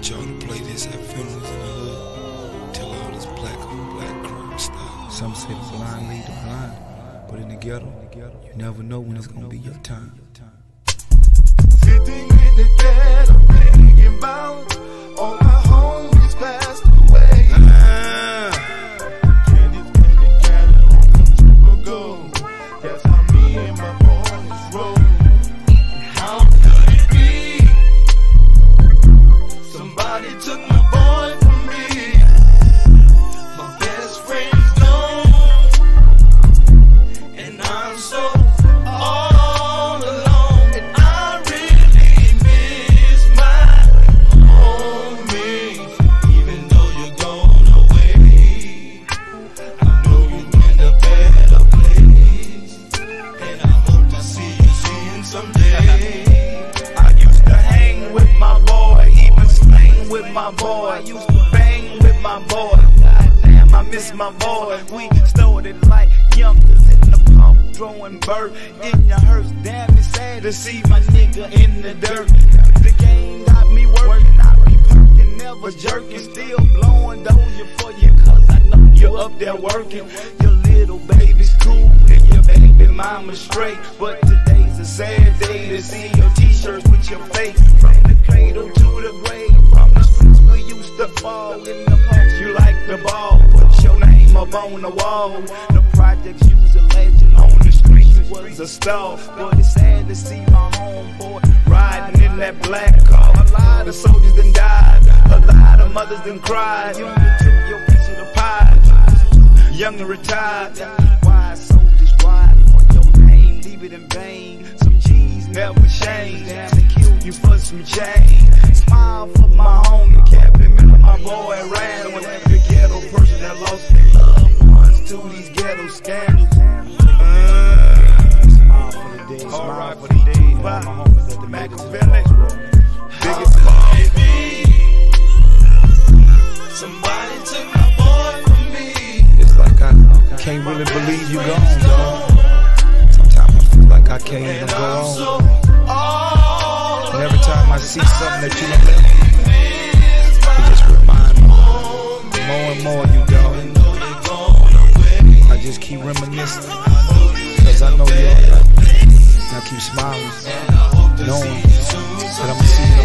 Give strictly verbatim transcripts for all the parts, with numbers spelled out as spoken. want y'all to play this at funerals in the hood. Till all this black on black crime stop. Some say the blind lead the blind, but in the ghetto, you never know when it's gonna be your time. Sitting in the ghetto, thinking about all my homies passed away. Candy, candy, candy, triple gold. That's how me and my boys roll. And how could it be? Somebody took my boy from me. My best friend's gone, and I'm so. My boy, I used to bang with my boy. Goddamn, I miss my boy. We started like youngsters in the pump, throwing bird in your hearse. Damn, it's sad to see my nigga in the dirt. The game got me working, I be perking, never jerking, still blowing doja for you, cause I know you're up there working. Your little baby's cool, and your baby mama's straight, but today's a sad day to see your t-shirts with your face. From the cradle to the grave, we used to fall in the park, you like the ball. Put your name up on the wall. The projects use a legend on the streets. It was a star, but it's sad to see my homeboy riding in that black car. A lot of soldiers done died, a lot of mothers done cried. You took your piece of the pie, young and retired. Why soldiers ride for your name? Leave it in vain. Some G's never change. Damn, they killed you for some change. Smile for my homie. Boy ran when every ghetto person that lost their loved ones to these ghetto scandals. Uh, smile for the day, smile right, for the day. My homies at the Machiavelli. Biggest baby. Somebody took my boy from me. It's like I can't really believe you gone, dog. Sometimes I feel like I can't even go on. And every time I see something that you don't let me, more and more you going. I just keep reminiscing, cause I know you're up. And I keep smiling, knowing that I'ma see you in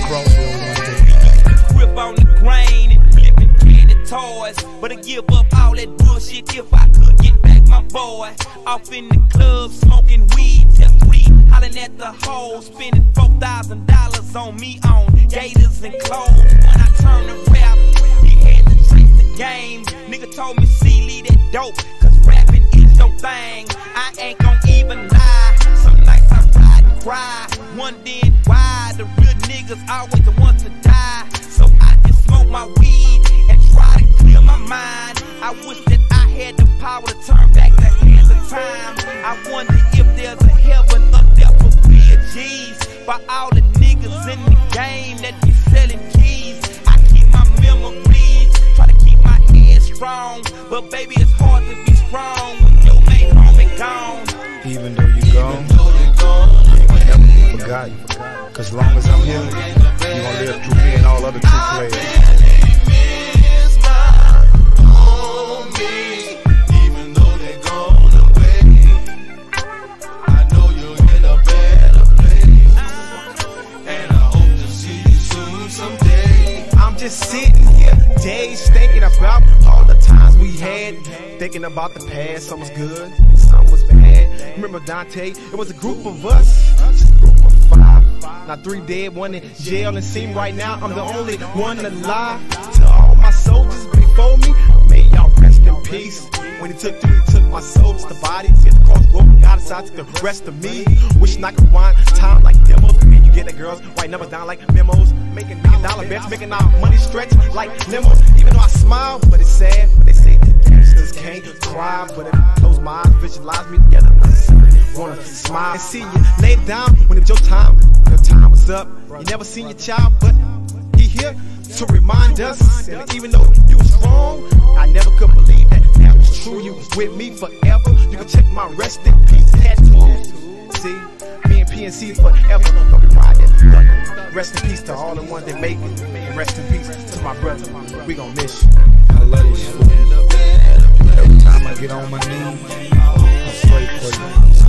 the crossroad one day. Grip on the grain and flipping candy toys, but I give up all that bullshit if I could get back my boy. Off in the club, smoking weed till three, hollering at the hole, spending four thousand dollars on me on gators and clothes. When I turn the rap, he had to treat game. Nigga told me, see, leave that dope, cause rapping is your thing. I ain't gon' even lie, some nights I ride and cry, wondering why the real niggas always the ones to die. So I just smoke my weed and try to clear my mind. I wish that I had the power to turn back the hands of time. I wonder if there's a heaven up there for real G's, for all the niggas in the game that be selling keys. I keep my memories, try to keep my head strong, but baby, it's hard to be strong when your main homie gone. Even though you gone, I never forgot you, cause long as I'm here, you gon' live through me and all other true players. Just sitting here, days thinking about all the times we had. Thinking about the past, some was good, some was bad. Remember Dante? It was a group of us, just a group of five. Now three dead, one in jail, and seem right now I'm the only one alive. To all my soldiers before me, may y'all rest in peace. When he took three, he took my soul, just the body. Hit the crossroad, God decided to the rest of me. Wishing I could wind time like devils. Get the girls, white numbers down like memos. Making million dollar bets, making our money stretch like limos. Even though I smile, but it's sad. They say gangsters can't cry, but if I close my eyes, visualize me together, I wanna smile and see you lay down when it's your time. Your time was up. You never seen your child, but he here to remind us. And even though you was wrong, I never could believe that that was true. You was with me forever. You can check my rest in peace tattoos. See, me and P N C forever. Don't be riding. Rest in peace to all the ones that make it, and rest in peace to my brother. We gon' miss you. I love you. Every time I get on my knees, I pray for you.